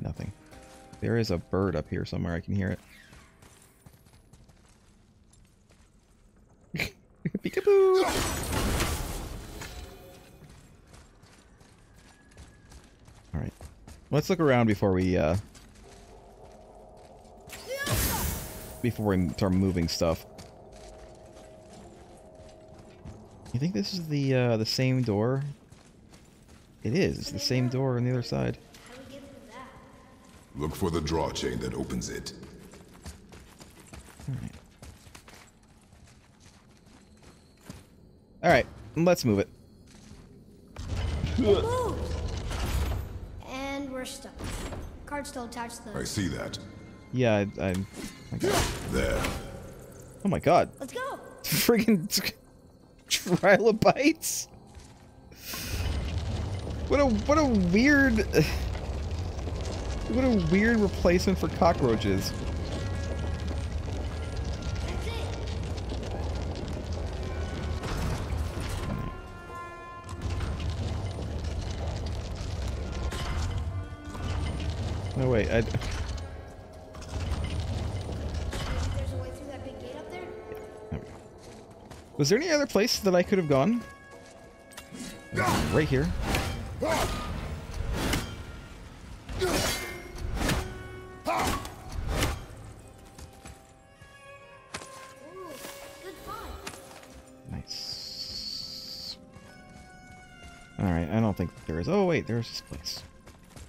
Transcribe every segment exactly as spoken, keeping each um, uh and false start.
Nothing. There is a bird up here somewhere. I can hear it. Peekaboo! Alright. Let's look around before we, uh... before we start moving stuff. You think this is the, uh, the same door? It is. It's the same door on the other side. Look for the draw chain that opens it. Alright. Alright, let's move it. It and we're stuck. Card still attached to the... I see that. Yeah, I... I'm... There. Oh my god. Let's go! Friggin' trilobites? What a... what a weird... What a weird replacement for cockroaches. That's it. No wait, I. There's a way through that big gate up there? Yeah, there we go. Was there any other place that I could have gone? Right here. Oh wait, there's this place.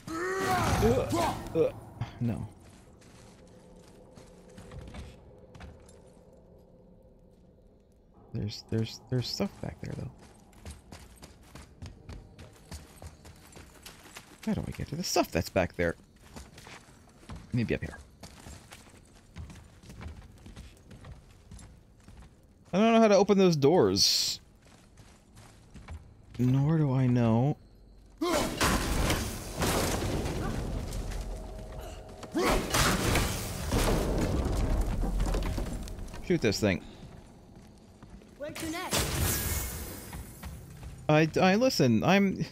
Ugh. Ugh. No. There's there's there's stuff back there though. How do I get to the stuff that's back there? Maybe up here. I don't know how to open those doors. Nor do I know. Shoot this thing. Where to next? I, I listen. I'm.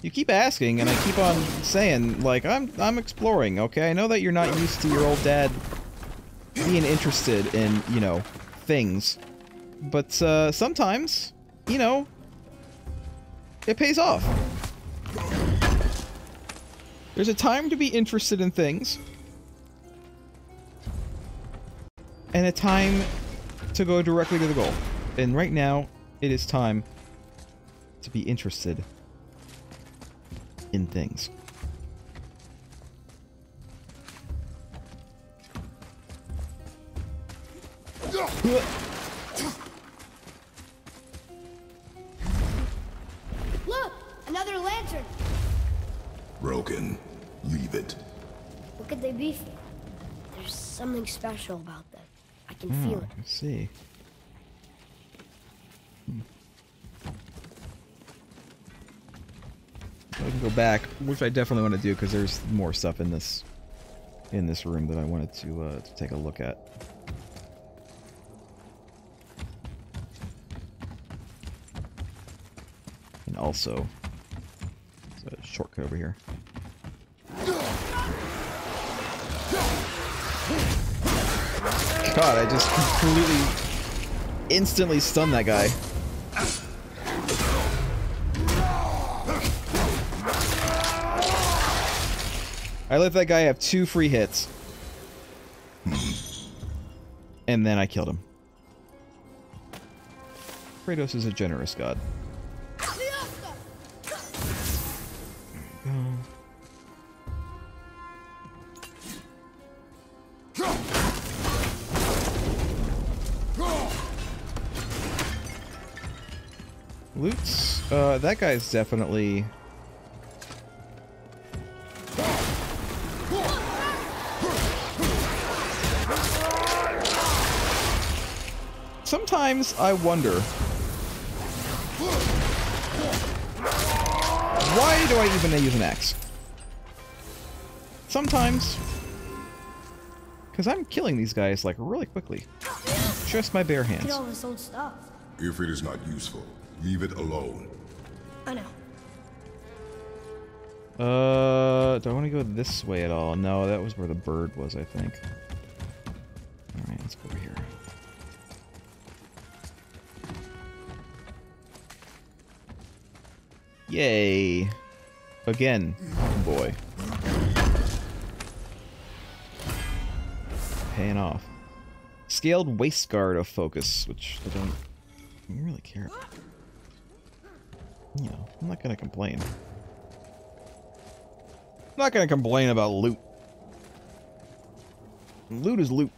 You keep asking, and I keep on saying, like I'm I'm exploring. Okay, I know that you're not used to your old dad being interested in, you know, things, but uh, sometimes, you know, it pays off. There's a time to be interested in things. And a time to go directly to the goal. And right now, it is time to be interested in things. Look! Another lantern! Broken. Leave it. What could they be for? There's something special about them. I can oh, feel it. Let's see. Hmm. So I can go back, which I definitely want to do because there's more stuff in this in this room that I wanted to uh, to take a look at. And also, there's a shortcut over here. God, I just completely, instantly stunned that guy. I let that guy have two free hits. And then I killed him. Kratos is a generous god. Uh, that guy's definitely... Sometimes I wonder... Why do I even use an axe? Sometimes... Because I'm killing these guys, like, really quickly. Just my bare hands. Look at all this old stuff. If it is not useful, leave it alone. I know. Uh, do I want to go this way at all? No, that was where the bird was, I think. Alright, let's go over here. Yay! Again. Oh boy. Paying off. Scaled waist guard of focus, which I don't really care about. You know, I'm not gonna complain. I'm not gonna complain about loot. Loot is loot.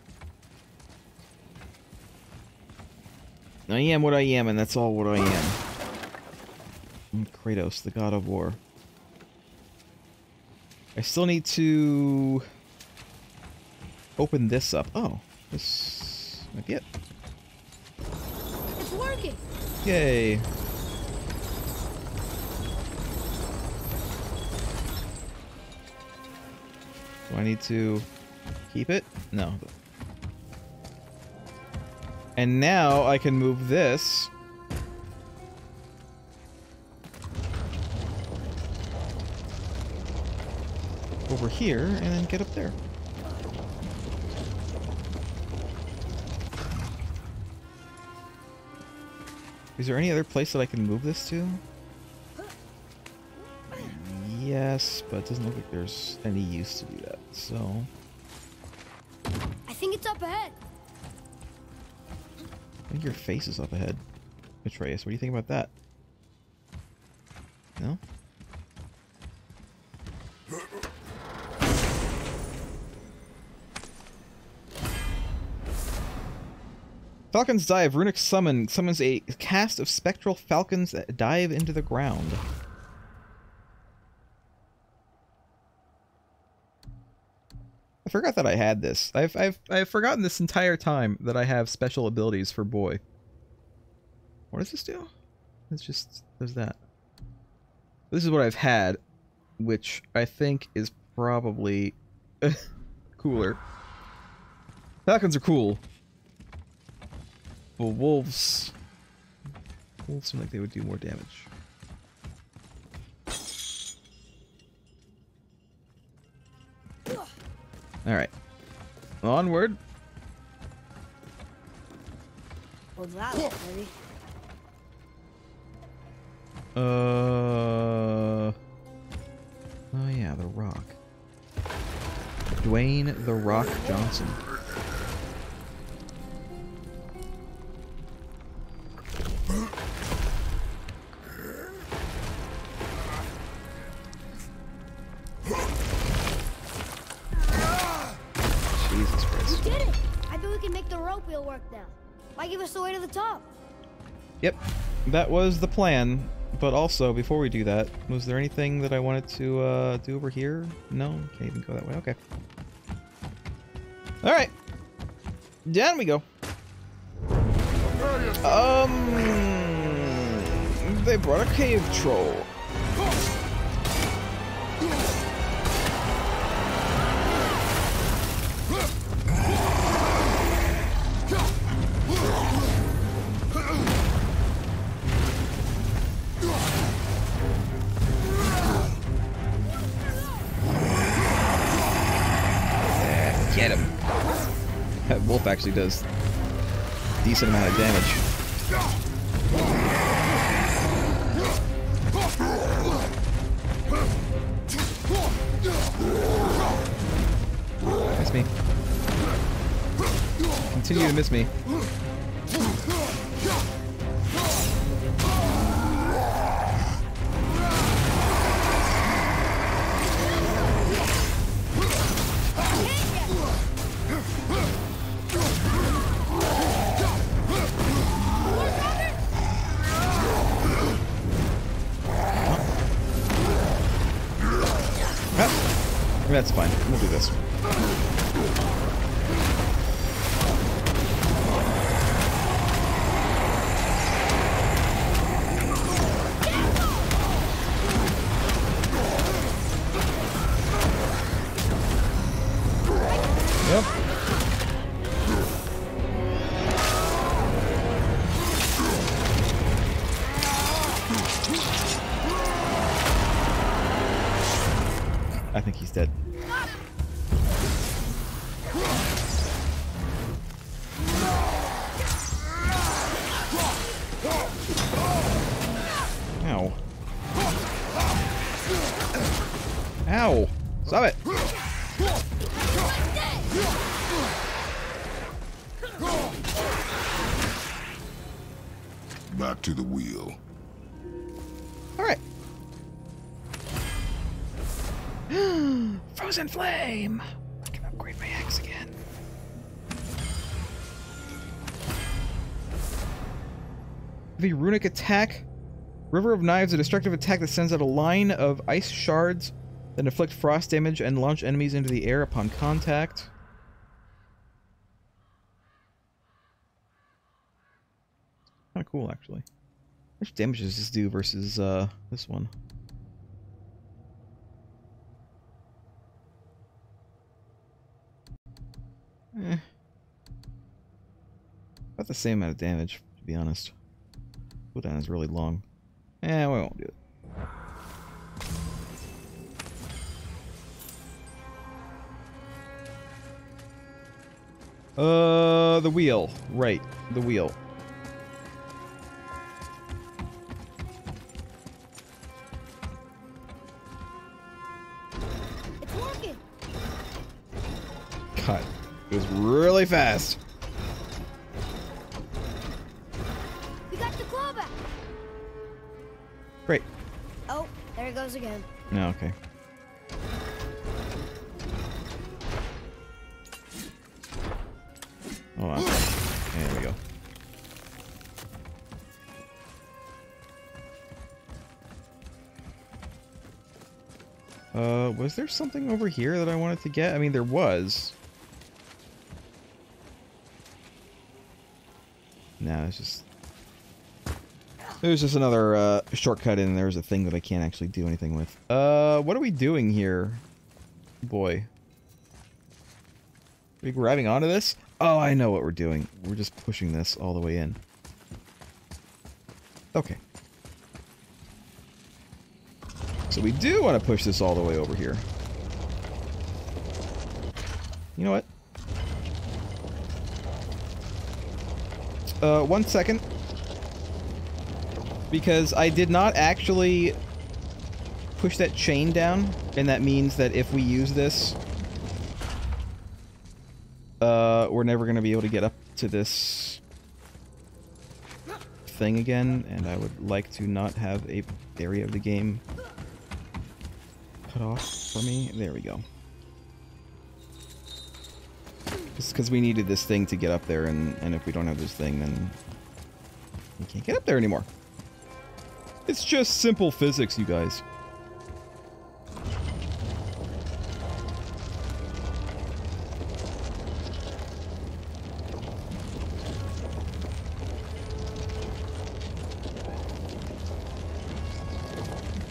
I am what I am, and that's all what I am. I'm Kratos, the God of War. I still need to open this up. Oh, this might be it. It's working! Yay! Do I need to keep it? No. And now I can move this. Over here and then get up there. Is there any other place that I can move this to? Yes, but it doesn't look like there's any use to do that, so... I think it's up ahead! I think your face is up ahead. Atreus, what do you think about that? No? Falcon's Dive, Runic Summon, summons a cast of spectral falcons that dive into the ground. I forgot that I had this. I've, I've, I've forgotten this entire time that I have special abilities for boy. What does this do? It's just, there's that. This is what I've had, which I think is probably cooler. Falcons are cool. Well, wolves... Wolves seem like they would do more damage. Alright. Onward! Well, that was heavy. Uh... Oh yeah, The Rock. Dwayne The Rock Johnson. Yep, that was the plan, but also, before we do that, was there anything that I wanted to uh, do over here? No? Can't even go that way, okay. Alright! Down we go! Um... They brought a cave troll. Actually does a decent amount of damage. Miss me. Continue to miss me. That's fine. We'll do this. Yep. I think he's dead. Ow. Ow! Stop it! Back to the wheel. Alright. Frozen flame! I can upgrade my axe again. The runic attack. River of Knives, a destructive attack that sends out a line of ice shards that inflict frost damage and launch enemies into the air upon contact. Kind of cool, actually. How much damage does this do versus uh, this one? Eh. About the same amount of damage, to be honest. Cooldown is really long. Eh, we won't do it. Uh, the wheel. Right, the wheel. It's working. God, it was really fast. Great. Oh, there it goes again. No, oh, okay. Hold on. There we go. Uh, was there something over here that I wanted to get? I mean, there was. No, it's just... There's just another uh, shortcut in there's a thing that I can't actually do anything with. Uh, what are we doing here? Boy. Are we grabbing onto this? Oh, I know what we're doing. We're just pushing this all the way in. Okay. So we do want to push this all the way over here. You know what? Uh, one second. Because I did not actually push that chain down, and that means that if we use this, uh, we're never going to be able to get up to this thing again, and I would like to not have a area of the game cut off for me. There we go. Just because we needed this thing to get up there, and, and if we don't have this thing, then we can't get up there anymore. It's just simple physics, you guys. I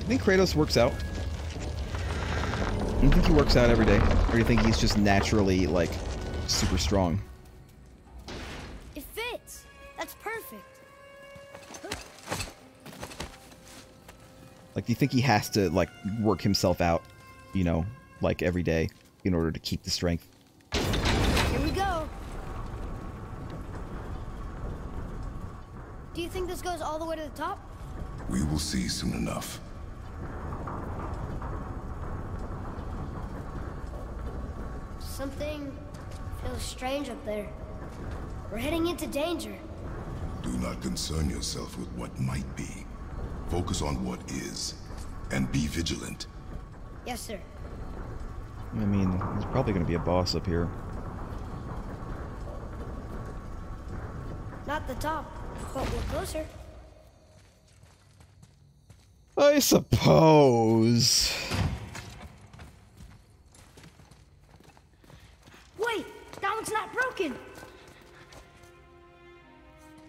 think Kratos works out. I think he works out every day. Or do you think he's just naturally, like, super strong? It fits! That's perfect! Like, do you think he has to, like, work himself out, you know, like, every day in order to keep the strength? Here we go! Do you think this goes all the way to the top? We will see soon enough. Something feels strange up there. We're heading into danger. Do not concern yourself with what might be. Focus on what is, and be vigilant. Yes, sir. I mean, there's probably going to be a boss up here. Not the top, but we're closer. I suppose. Wait, that one's not broken.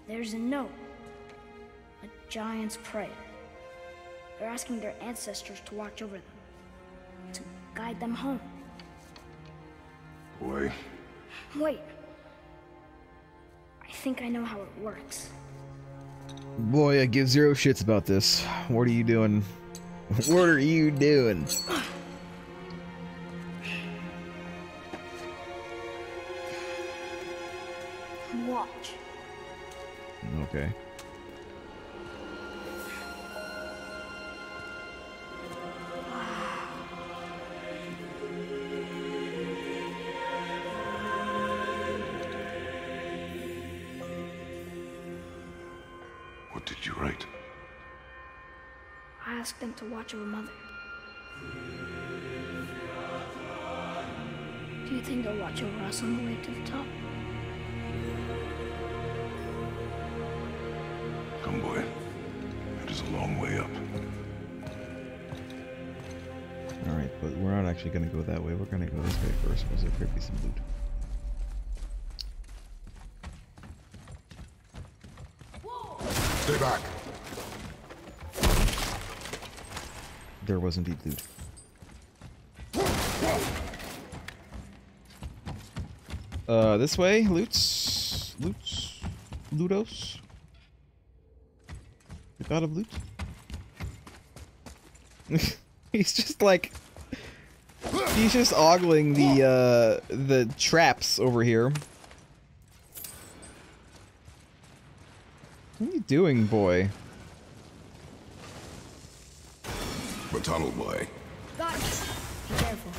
There's a note. A giant's prayer. They're asking their ancestors to watch over them, to guide them home. Boy. Wait. I think I know how it works. Boy, I give zero shits about this. What are you doing? What are you doing? Okay. What did you write? I asked them to watch over Mother. Do you think they'll watch over us on the way to the top? Come, boy. It is a long way up. Alright, but we're not actually going to go that way. We're going to go this way first, because there could be some loot. Stay back! There was indeed loot. Uh, this way, loots, loots, lootos, the god of loot. He's just like, he's just ogling the, uh, the traps over here. What are you doing, boy? The tunnel boy. Got you. Be careful.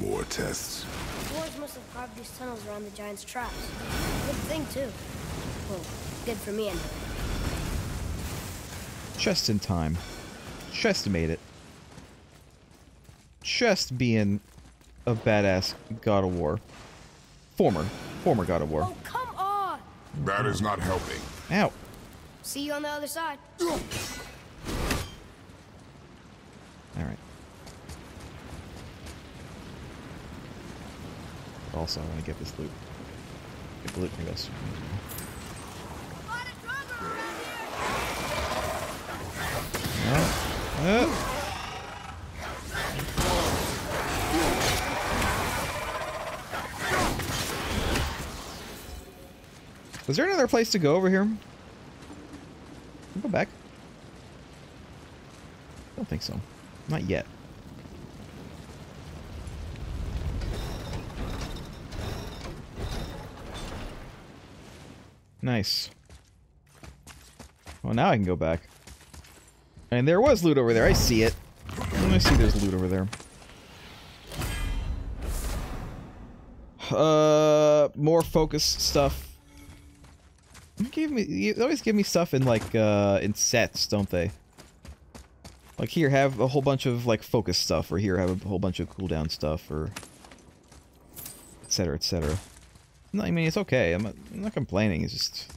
More tests. The boys must have carved these tunnels around the giant's traps. Good thing, too. Well, good for me, anyway. Just in time. Just made it. Just being a badass God of War. Former. Former God of War. Oh, come on! That is not helping. Ow. See you on the other side. Alright. Also, I want to get this loot. Get the loot for this. Oh. Oh. Was there another place to go over here? Can I go back? I don't think so. Not yet. Nice. Well, now I can go back. And there was loot over there. I see it. I see there's loot over there. Uh, more focused stuff. You gave me, you always give me stuff in like uh, in sets, don't they? Like here, have a whole bunch of like focus stuff, or here have a whole bunch of cooldown stuff, or et cetera, et cetera. No, I mean it's okay. I'm not, I'm not complaining. It's just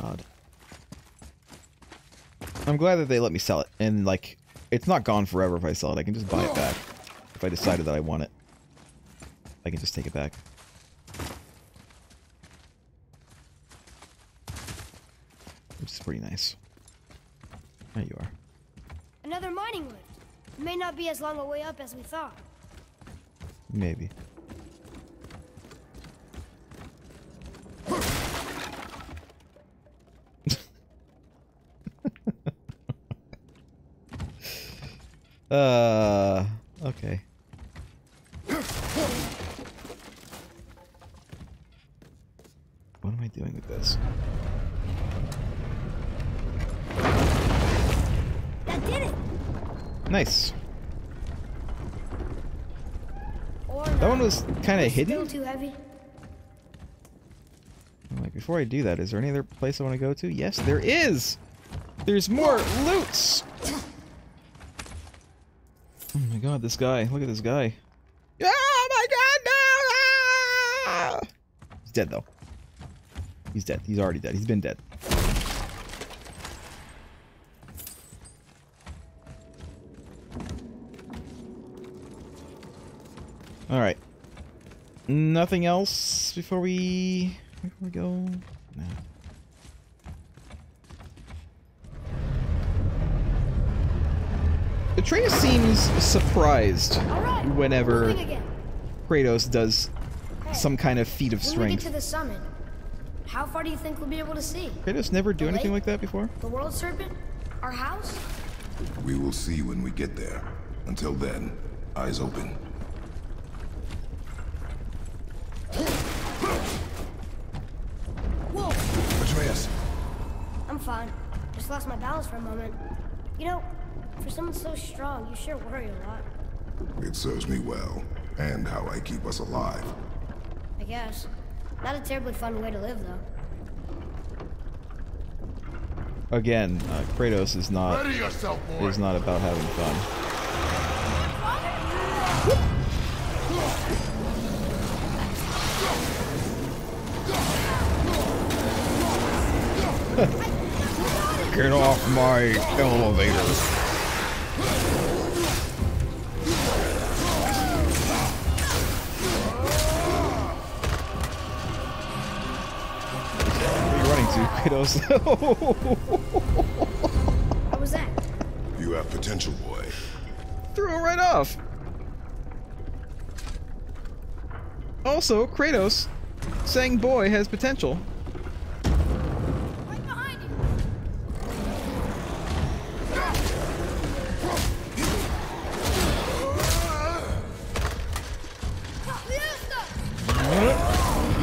God. I'm glad that they let me sell it, and like it's not gone forever if I sell it. I can just buy it back if I decided that I want it. I can just take it back. Which is pretty nice. There you are. Another mining lift. It may not be as long a way up as we thought. Maybe. uh, okay. What am I doing with this? Did it. Nice. Or that one was kind of hidden. Too heavy. I'm like, before I do that, is there any other place I want to go to? Yes, there is. There's more loots. Oh my god, this guy. Look at this guy. Oh my god, no! Ah! He's dead though. He's dead. He's already dead. He's been dead. Alright. Nothing else before we... Before we go? No. Atreus seems surprised right, whenever Kratos does hey, some kind of feat of when strength. We get to the summit, how far do you think we'll be able to see? Kratos never do the anything lake? Like that before? The world serpent? Our house? We will see when we get there. Until then, eyes open. Whoa! Atreus! I'm fine. Just lost my balance for a moment. You know, for someone so strong, you sure worry a lot. It serves me well, and how I keep us alive. I guess. Not a terribly fun way to live, though. Again, uh, Kratos is not yourself, is not about having fun. Get off my elevator! What was that? You have potential, boy. Threw it right off. Also, Kratos saying boy has potential. Right behind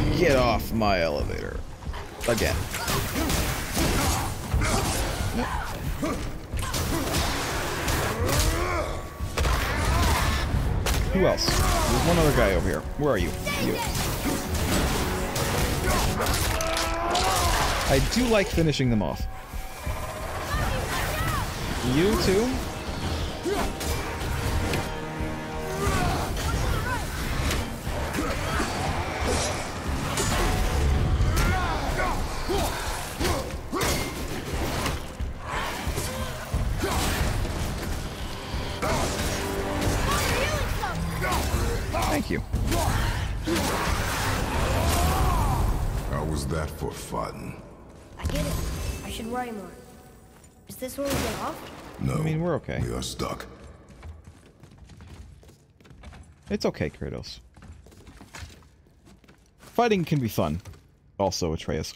you. Get off my elevator. Again. Who else? There's one other guy over here. Where are you? You. I do like finishing them off. You too? This one get off? No. I mean, we're okay. We are stuck. It's okay, Kratos. Fighting can be fun. Also, Atreus.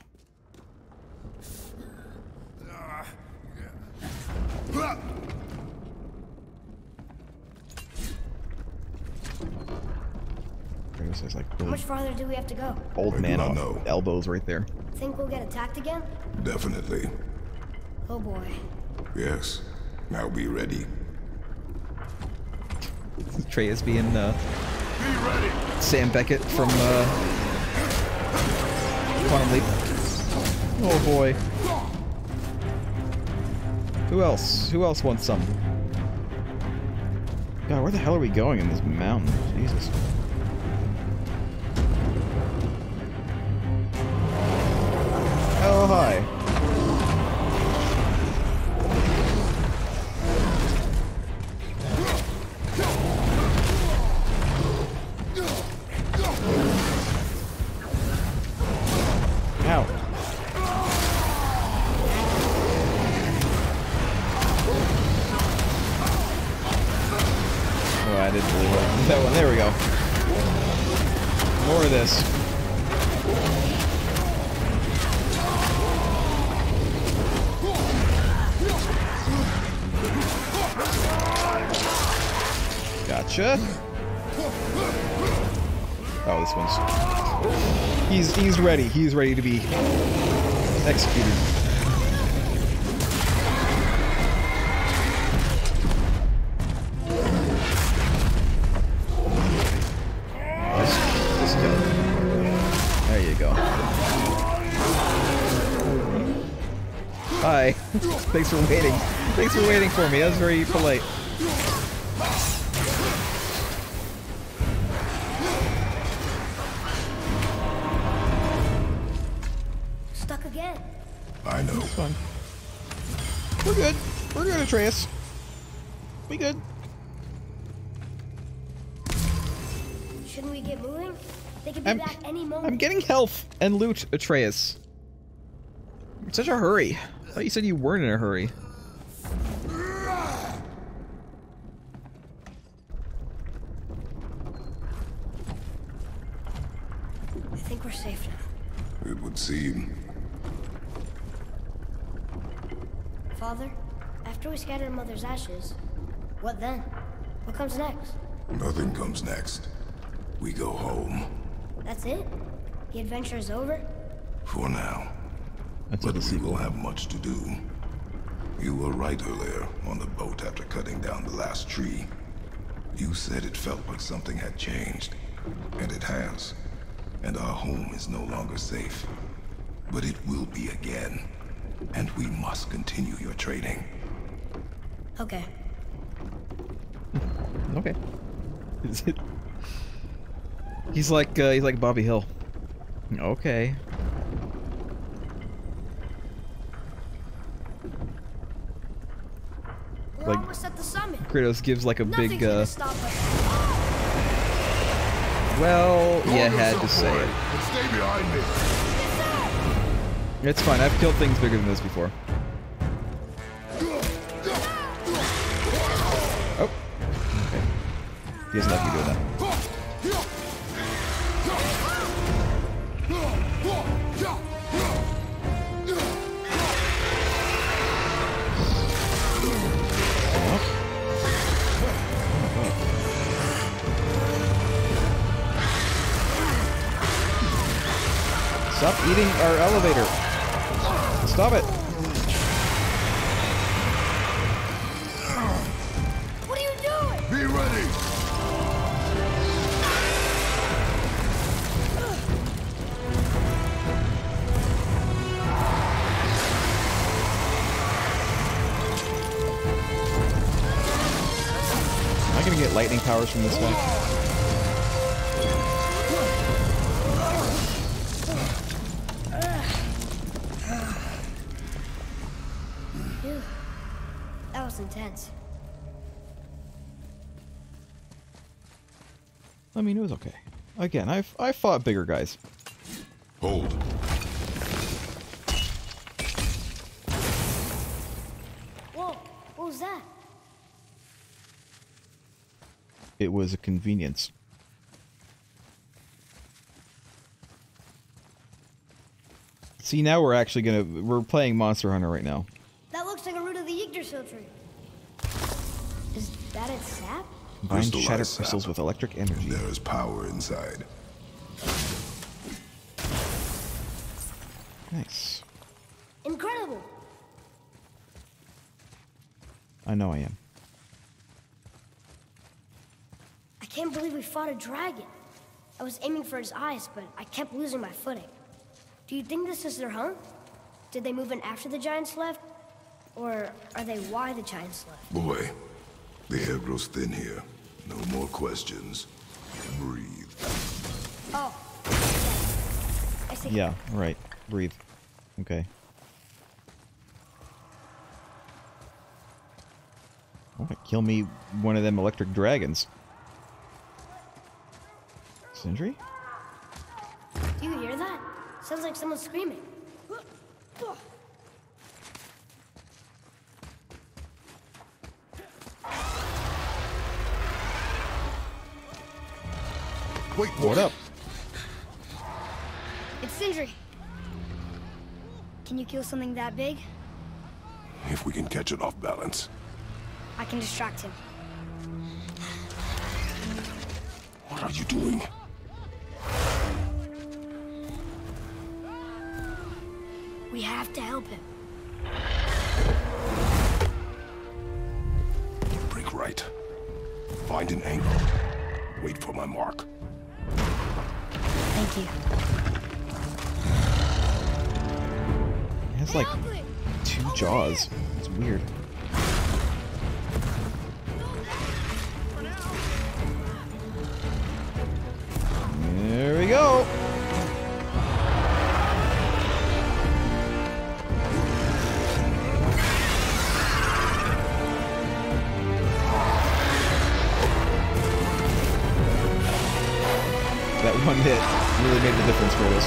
Kratos is like, how much farther do we have to go? Old man on elbows right there. Think we'll get attacked again? Definitely. Oh boy. Yes. Now be ready. Atreus being uh, be ready. Sam Beckett from uh, Quantum Leap. Oh boy. Who else? Who else wants some? God, where the hell are we going in this mountain? Jesus. Oh hi. Gotcha. Oh, this one's... He's, he's ready. He's ready to be executed. Just, just kill him. There you go. Hi. Thanks for waiting. Thanks for waiting for me. That was very polite. Fun. We're good. We're good, Atreus. We good. Shouldn't we get moving? They could be I'm, back any moment. I'm getting health and loot, Atreus. You're in such a hurry. I thought you said you weren't in a hurry. I think we're safe now. It would seem. Father, after we scatter Mother's ashes, what then? What comes next? Nothing comes next. We go home. That's it? The adventure is over? For now. That's but we will have much to do. You were right earlier on the boat after cutting down the last tree. You said it felt like something had changed, and it has. And our home is no longer safe. But it will be again, and we must continue your training. Okay. Okay. Is it? He's like uh, he's like Bobby Hill. Okay. We're like almost at the summit. Kratos gives like a Nothing's big. Uh, Well, yeah, I had to say it. Stay behind me. It's fine. I've killed things bigger than this before. Oh. Okay. He doesn't like me doing that. Oh. Stop eating our elevator. Stop it. What are you doing? Be ready. Am I gonna get lightning powers from this guy? Intense. I mean, it was okay. Again, I've I fought bigger guys. Hold. Whoa! What was that? It was a convenience. See, now we're actually gonna we're playing Monster Hunter right now. That looks like a root of the Yggdrasil tree. Is that its sap? Bind shatter crystals with electric energy. There is power inside. Nice. Incredible. I know I am. I can't believe we fought a dragon. I was aiming for his eyes, but I kept losing my footing. Do you think this is their home? Did they move in after the giants left? Or are they why the giants left? Boy. The air grows thin here. No more questions. Breathe. Oh. I see. Yeah, right. Breathe. Okay. Alright, kill me one of them electric dragons. Sindri? Do you hear that? Sounds like someone's screaming. Wait, what up? It's Sindri. Can you kill something that big? If we can catch it off balance. I can distract him. What are you doing? We have to help him. Break right. Find an angle. Wait for my mark. Thank you. It has like two jaws. It's weird. There we go. That one hit. Really made the difference for us.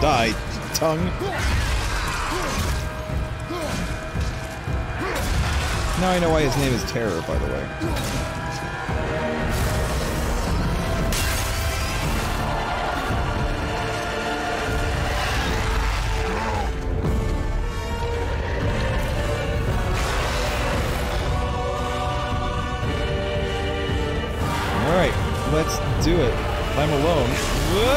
Die, tongue. Now I know why his name is Terror, by the way. do it. If I'm alone. Whoop!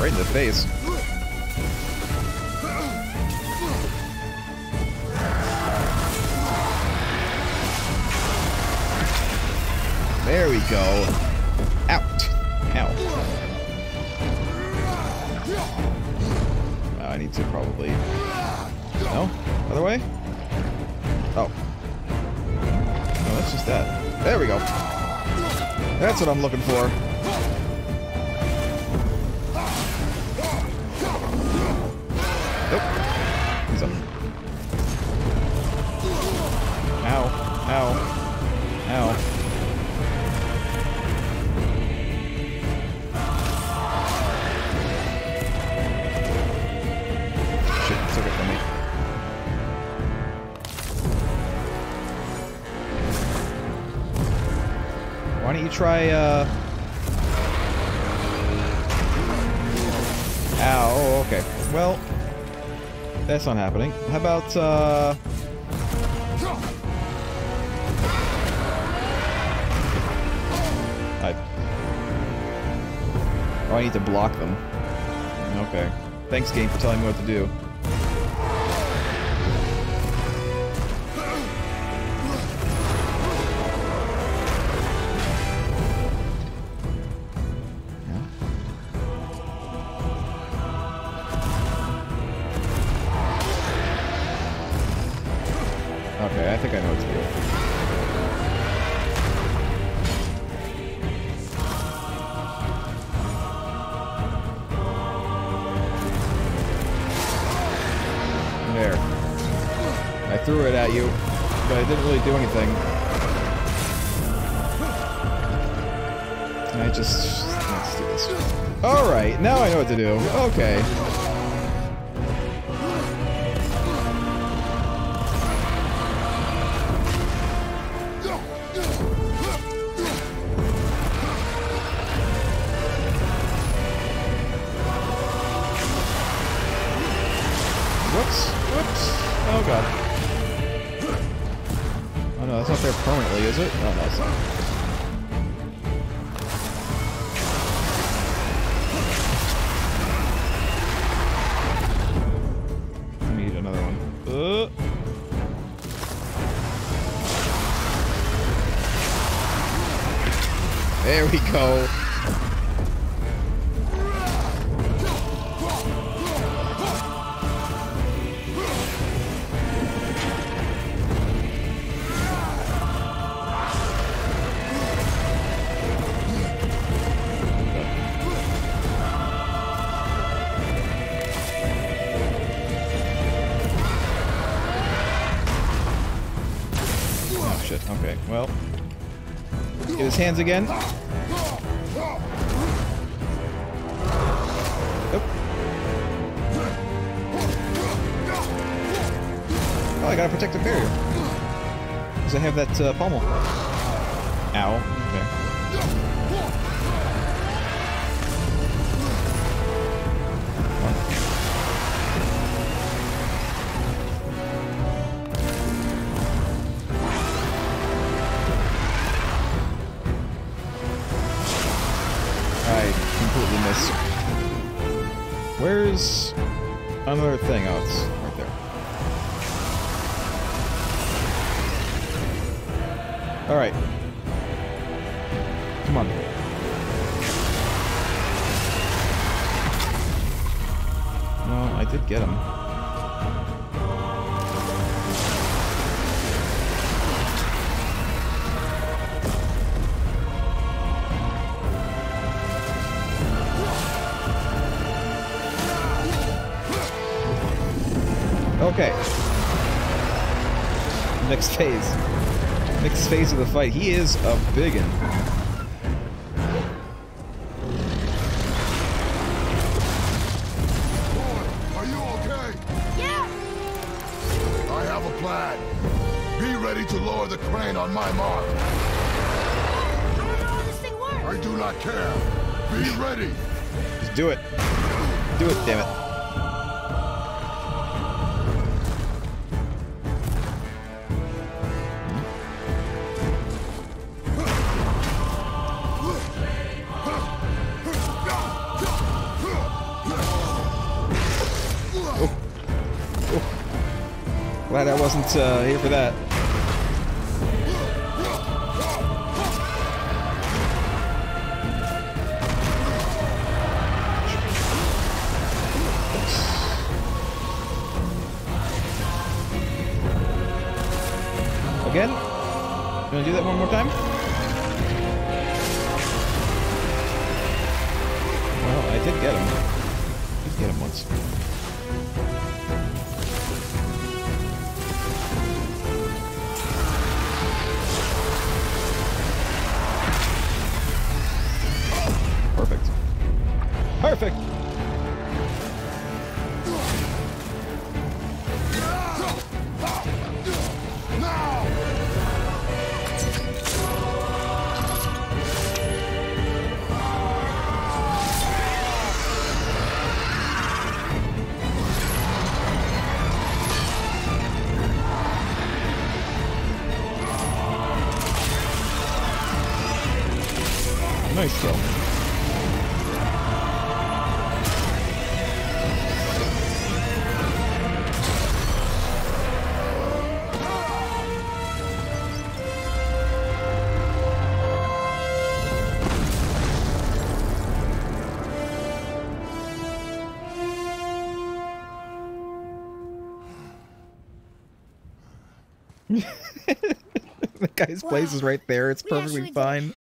Right in the face. There we go. Out. Out. Uh, I need to probably... No? Other way? Oh. No, that's just that. There we go. That's what I'm looking for. Why don't you try, uh... Ow, oh, okay. Well, that's not happening. How about, uh... I... Oh, I need to block them. Okay. Thanks, game, for telling me what to do. Okay, I think I know what to do. There. I threw it at you, but I didn't really do anything. I just... Let's do this. Alright, now I know what to do. Okay. Whoops, whoops. Oh god. Oh no, that's not there permanently, is it? Oh no, it's not. I need another one. Uh. There we go. Okay, well, get his hands again. Nope. Oh, I got a protective barrier. Because I have that uh, pommel. Ow. Okay. One. Completely missed. Where's another thing? Oh, it's right there. Alright. Come on. No, I did get him. Okay. Next phase. Next phase of the fight. He is a biggin. Boy, are you okay? Yeah. I have a plan. Be ready to lower the crane on my mark. I don't know how this thing works. I do not care. Be ready. do it. Do it, damn it. Glad I wasn't uh, here for that. Again? Gonna do that one more time? Well, I did get him. I did get him once. Perfect. Nice though. The guy's wow. place is right there. It's we perfectly fine.